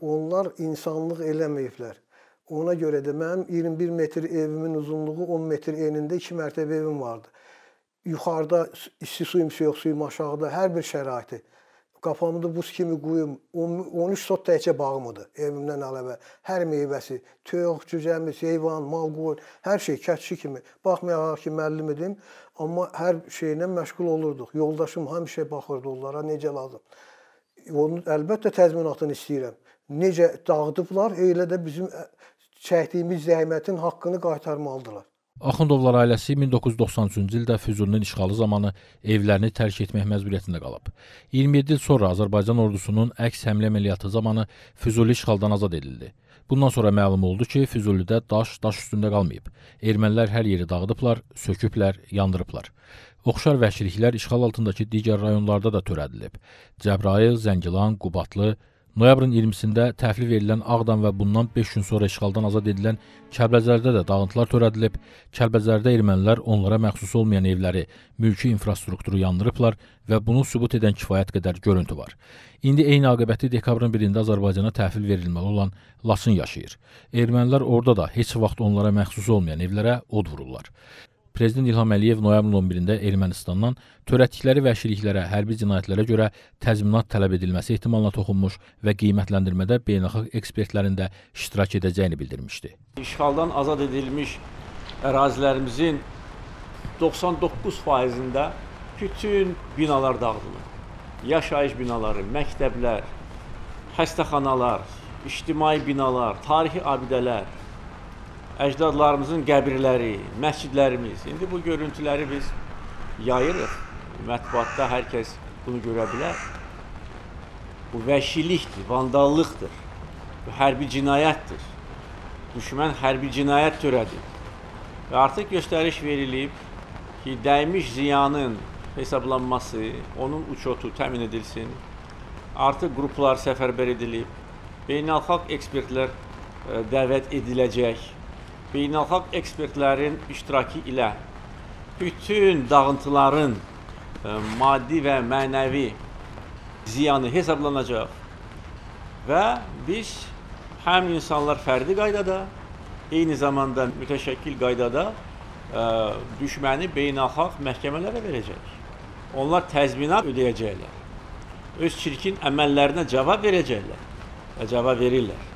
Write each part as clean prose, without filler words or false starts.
Onlar insanlıq eləməyiblər. Ona görə də mənim 21 metr evimin uzunluğu 10 metr enində 2 mərtəbə evim vardı. Yuxarıda isti suyum, yox suyum, aşağıda hər bir şəraiti. Qapamda buz kimi quyum, 13 sot təkcə bağımıdır evimdən əlavə. Hər meyvəsi, töyüq, cücəmiz, heyvan, mal, qoyun, hər şey kətçi kimi. Baxmayaraq ki, müəllim idim, amma hər şeylə məşğul olurduq. Yoldaşım həmişə baxırdı onlara, necə lazım. Onu əlbəttə təzminatını istəyirəm. Necə dağıdıblar, elə də bizim çəkdiyimiz zəhmətin haqqını qaytarmalıdırlar. Axundovlar ailəsi 1993-cü ildə Füzulinin işğalı zamanı evlərini tərk etmək məcburiyyətində qalıb. 27 il sonra Azərbaycan ordusunun əks həmlə əməliyyatı zamanı Füzuli işğaldan azad edildi. Bundan sonra məlum oldu ki, Füzulidə daş daş üstündə qalmayıb. Ermənilər hər yeri dağıdıblar, söküblər, yandırıblar. Oxşar vəhşiliklər işğal altındakı digər rayonlarda da törədilib. Cəbrail, Zəngilan, Qubatlı, noyabrın 20-sində təhvil verilən Ağdam və bundan 5 gün sonra işğaldan azad edilən Kəbləzərdə də dağıntılar törədilib. Kəbləzərdə ermənilər onlara məxsus olmayan evləri, mülki infrastrukturu yandırıblar və bunu sübut edən kifayət qədər görüntü var. İndi eyni aqibəti dekabrın 1-də Azərbaycana təhvil verilməli olan Laçın yaşayır. Ermənilər orada da heç vaxt onlara məxsus olmayan evlərə od vururlar. Prezident İlham Əliyev noyabrın 11-də Ermənistandan törətdikləri vəhşiliklərə, hərbi cinayətlərə görə təzminat tələb edilməsi ehtimalına toxunmuş və qiymətləndirmədə beynəlxalq ekspertlərində iştirak edəcəyini bildirmişdi. İşğaldan azad edilmiş ərazilərimizin 99%-də bütün binalar dağıdılır. Yaşayış binaları, məktəblər, xəstəxanalar, ictimai binalar, tarixi abidələr, əcdadlarımızın qəbirləri, məscidlərimiz. İndi bu görüntüləri biz yayırıq. Mətbuatda hər kəs bunu görə bilər. Bu vəhşilikdir, vandallıqdır. Bu hərbi cinayətdir. Düşmən hərbi cinayət törədir. Və artıq göstəriş verilib ki, dəymiş ziyanın hesablanması, onun uçotu təmin edilsin. Artıq qruplar səfərbər edilib. Beynəlxalq ekspertlər dəvət ediləcək. Beynəlxalq ekspertlərin iştirakı ilə bütün dağıntıların maddi və mənəvi ziyanı hesablanacaq və biz həm insanlar fərdi qaydada, eyni zamanda mütəşəkkil qaydada düşməni beynəlxalq məhkəmələrə verəcək. Onlar təzminat ödəyəcəklər, öz çirkin əməllərinə cavab verəcəklər və cavab verirlər.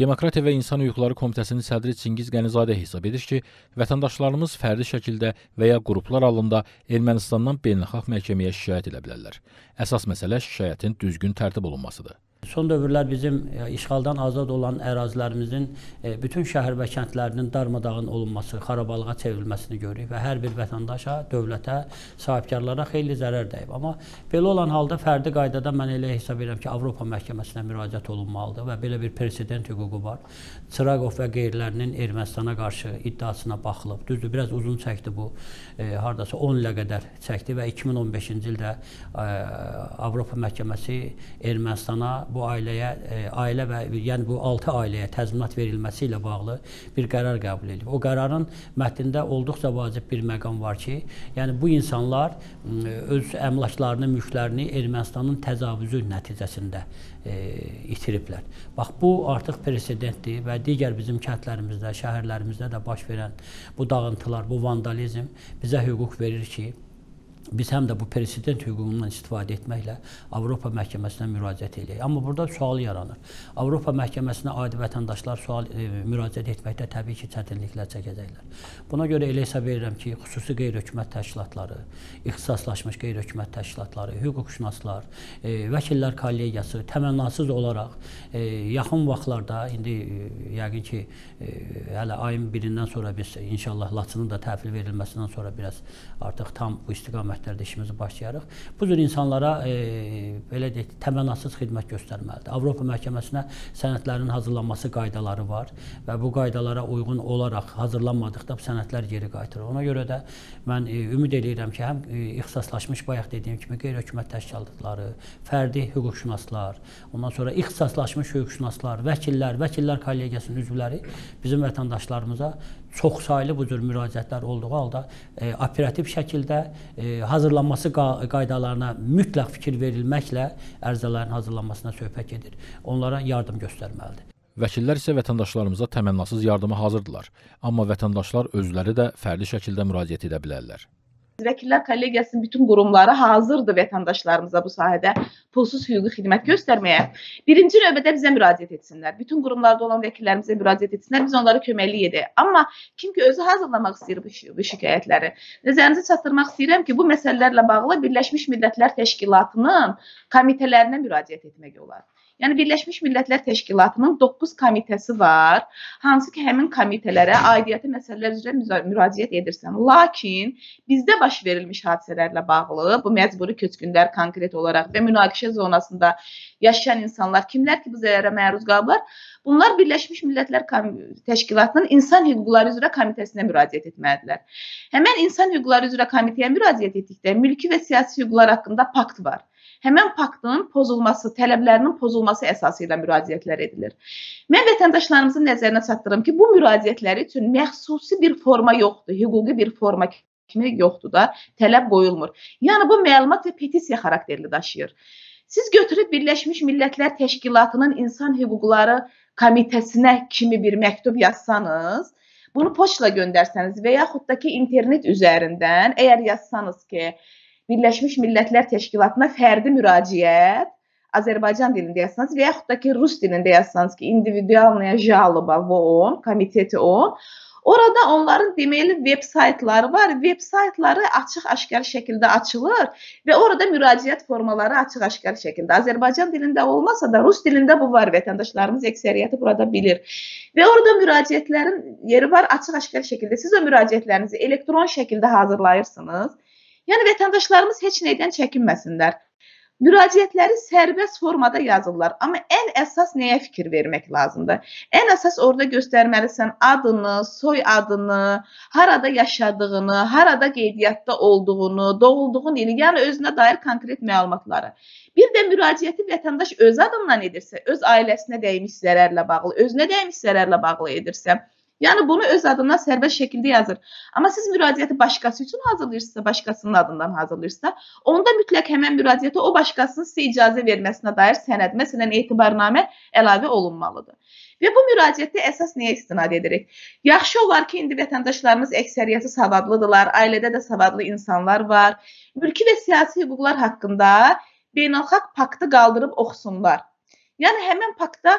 Demokratiya və İnsan Hüquqları Komitəsinin sədri Çingiz Gənizade hesab edir ki, vətəndaşlarımız fərdi şəkildə və ya qruplar halında Ermənistandan beynəlxalq məhkəməyə şikayət edə bilərlər. Əsas məsələ şikayətin düzgün tərtib olunmasıdır. Son dövrlər bizim işğaldan azad olan ərazilərimizin bütün şəhər və kəndlərinin darmadağın olunması, xarabalığa çevrilməsini görürük və hər bir vətəndaşa, dövlətə, sahibkarlara xeyli zərər dəyib. Amma belə olan halda fərdi qaydada mən elə hesab edirəm ki, Avropa məhkəməsinə müraciət olunmalıdır və belə bir president hüququ var. Çırağov və qeyrilərinin Ermənistana qarşı iddiasına baxılıb. Düzdür, biraz uzun çəkdi bu, hardasa 10 ilə qədər çəkdi və 2015-ci ildə Avropa məhkəməsi Ermənistana bu ailə və yəni bu 6 ailəyə təzminat verilməsi ilə bağlı bir qərar qəbul edilib. O qərarın mətnində olduqca vacib bir məqam var ki, yəni bu insanlar öz əmlaklarını, mülklərini Ermənistanın təcavüzü nəticəsində itiriblər. Bax, bu artıq presedentdir və digər bizim kəndlərimizdə, şəhərlərimizdə də baş verən bu dağıntılar, bu vandalizm bizə hüquq verir ki, biz həm də bu president hüququndan istifadə etməklə Avropa məhkəməsinə müraciət edək. Amma burada sual yaranır. Avropa məhkəməsinə adi vətəndaşlar müraciət etməkdə təbii ki, çətinliklər çəkəcəklər. Buna görə elə hesab edirəm ki, xüsusi qeyri-hökumət təşkilatları, ixtisaslaşmış qeyri-hökumət təşkilatları, hüquqşünaslar, vəkillər kollegiyası təmənnasız olaraq yaxın vaxtlarda, indi yəqin ki, hələ ayın 1-dən sonra biz inşallah Laçının da təhvil verilməsindən sonra biraz artıq tam bu istiqamətdə işimizi başlayarıq. Bu cür insanlara təmənnasız xidmət göstərməlidir. Avropa məhkəməsinə sənədlərin hazırlanması qaydaları var və bu qaydalara uyğun olaraq hazırlanmadıqda sənədlər geri qaytarır. Ona görə də mən ümid edirəm ki, həm ixtisaslaşmış, bayaq dediyim kimi qeyri-hökumət təşkilatları, fərdi hüquqşünaslar, ondan sonra ixtisaslaşmış hüquqşünaslar, vəkillər, vəkillər kollegiyasının üzvləri bizim vətəndaşlarımıza çoxsaylı bu cür müraciətlər olduğu halda operativ şəkildə hazırlanması qaydalarına mütləq fikir verilməklə ərizələrin hazırlanmasına söhbət gedir. Onlara yardım göstərməlidir. Vəkillər isə vətəndaşlarımıza təmənnasız yardıma hazırdırlar, amma vətəndaşlar özləri də fərdi şəkildə müraciət edə bilərlər. Vəkillər kollegiyasının bütün qurumları hazırdır vətəndaşlarımıza bu sahədə pulsuz hüquqi xidmət göstərməyə. Birinci növbədə bizə müraciət etsinlər. Bütün qurumlarda olan vəkillərimizə müraciət etsinlər. Biz onlara köməklik edək. Amma kim ki özü hazırlamaq istəyir bu şikayətləri. Nəzərinizə çatdırmaq istəyirəm ki, bu məsələlərlə bağlı Birləşmiş Millətlər Təşkilatının komitələrinə müraciət etmək olar. Yəni Birləşmiş Millətlər Təşkilatının 9 komitəsi var, hansı ki həmin komitələrə aidiyyəti məsələlər üzrə müraciət edirsən. Lakin bizdə baş verilmiş hadisələrlə bağlı bu məcburi köçkünlər konkret olaraq və münaqişə zonasında yaşayan insanlar kimlər ki bu zərərə məruz qalırlar, bunlar Birləşmiş Millətlər Təşkilatının İnsan Hüquqları üzrə komitəsinə müraciət etməlidirlər. Həmin İnsan Hüquqları üzrə komitəyə müraciət etdikdə mülki və siyasi hüquqlar haqqında pakt var. Həmən paktın pozulması, tələblərinin pozulması əsası ilə müraciətlər edilir. Mən vətəndaşlarımızın nəzərinə çatdırım ki, bu müraciətləri üçün məxsusi bir forma yoxdur, hüquqi bir forma kimi yoxdur da tələb qoyulmur. Yəni, bu məlumat və petisiya xarakterli daşıyır. Siz götürüb Birləşmiş Millətlər Təşkilatının İnsan Hüquqları Komitəsinə kimi bir məktub yazsanız, bunu poçtla göndərsəniz və yaxud da ki, internet üzərindən əgər yazsanız ki, Birləşmiş Millətlər Təşkilatına fərdi müraciət Azərbaycan dilində yazsanız və yaxud da ki, rus dilində yazsanız ki, individualnaya jalıba və on, komiteti on. Orada onların demeli veb-saytları var. Veb-saytları açıq-aşkar şəkildə açılır və orada müraciət formaları açıq-aşkar şəkildə. Azərbaycan dilində olmasa da rus dilində bu var. Vətəndaşlarımız əksəriyyəti burada bilir. Və orada müraciətlərin yeri var açıq-aşkar şəkildə. Siz o müraciətlərinizi elektron şəkildə hazırlayırsınız. Yəni, vətəndaşlarımız heç neydən çəkinməsinlər. Müraciətləri sərbəst formada yazırlar. Amma ən əsas nəyə fikir vermək lazımdır? Ən əsas orada göstərməlisən adını, soy adını, harada yaşadığını, harada qeydiyyatda olduğunu, doğulduğun ili, yəni özünə dair konkret məlumatları. Bir də müraciəti vətəndaş öz adımla edirsə, öz ailəsinə dəymiş zərərlə bağlı, özünə dəymiş zərərlə bağlı edirsə, yəni bunu öz adından sərbəst şəkildə yazır. Amma siz müraciəti başqası üçün hazırlayırsınızsa, başqasının adından hazırlayırsınızsa, onda mütləq həmən müraciəti o başqasının sizə icazə verməsinə dair sənəd, məsələn, etibarnamə əlavə olunmalıdır. Və bu müraciətdə əsas nəyə istinad edirik? Yaxşı olar ki, indi vətəndaşlarımız əksəriyyəti savadlıdırlar, ailədə də savadlı insanlar var. Mülki və siyasi hüquqlar haqqında beynəlxalq paktı qaldırıb oxusunlar. Yəni, həmən pakta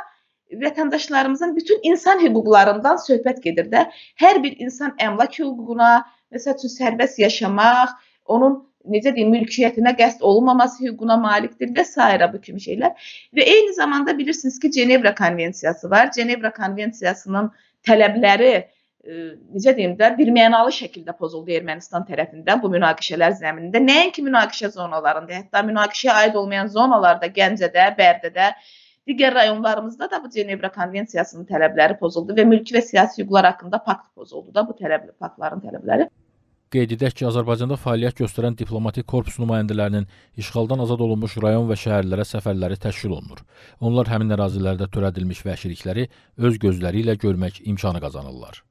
vətəndaşlarımızın bütün insan hüquqlarından söhbət gedir də, hər bir insan əmlak hüququna, məsəl üçün sərbəst yaşamaq, onun necə deyim, mülkiyyətinə qəsd olunmaması hüququna malikdir və s. bu kimi şeylər. Və eyni zamanda bilirsiniz ki, Cenevrə Konvensiyası var. Cenevrə Konvensiyasının tələbləri, necə deyim də, bir mənalı şəkildə pozuldu Ermənistan tərəfindən bu münaqişələr zəminində. Nəinki münaqişə zonalarında, hətta münaqişəyə aid olmayan zonalarda, Gəncədə, Bərdədə, digər rayonlarımızda da bu Cenevrə Konvensiyasının tələbləri pozuldu və mülki və siyasi hüquqlar haqqında pakt pozuldu da bu paktların tələbləri. Qeyd edək ki, Azərbaycanda fəaliyyət göstərən diplomatik korpus nümayəndələrinin işğaldan azad olunmuş rayon və şəhərlərə səfərləri təşkil olunur. Onlar həmin ərazilərdə törədilmiş vəhşilikləri öz gözləri ilə görmək imkanı qazanırlar.